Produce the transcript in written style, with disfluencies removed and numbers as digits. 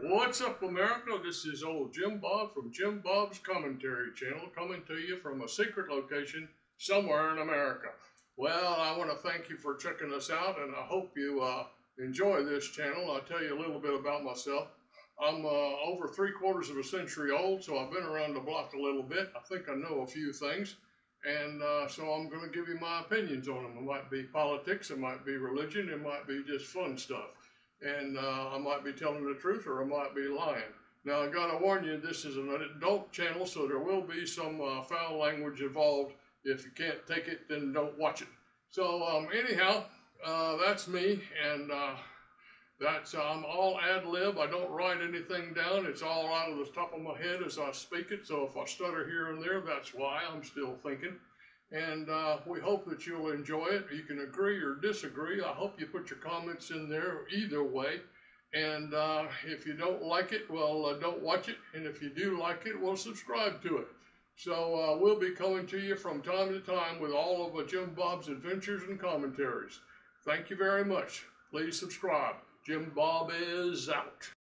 What's up, America? This is old Jim Bob from Jim Bob's Commentary Channel, coming to you from a secret location somewhere in America. Well, I want to thank you for checking us out, and I hope you enjoy this channel. I'll tell you a little bit about myself. I'm over 3/4 of a century old, so I've been around the block a little bit. I think I know a few things, and so I'm going to give you my opinions on them. It might be politics, it might be religion, it might be just fun stuff. And I might be telling the truth or I might be lying. Now, I gotta warn you, this is an adult channel, so there will be some foul language involved. If you can't take it, then don't watch it. So anyhow, that's me, and I'm all ad-lib. I don't write anything down. It's all out of the top of my head as I speak it, so if I stutter here and there, that's why. I'm still thinking. And we hope that you'll enjoy it. You can agree or disagree. I hope you put your comments in there either way. And if you don't like it, well, don't watch it. And if you do like it, well, subscribe to it. So we'll be coming to you from time to time with all of Jim Bob's adventures and commentaries. Thank you very much. Please subscribe. Jim Bob is out.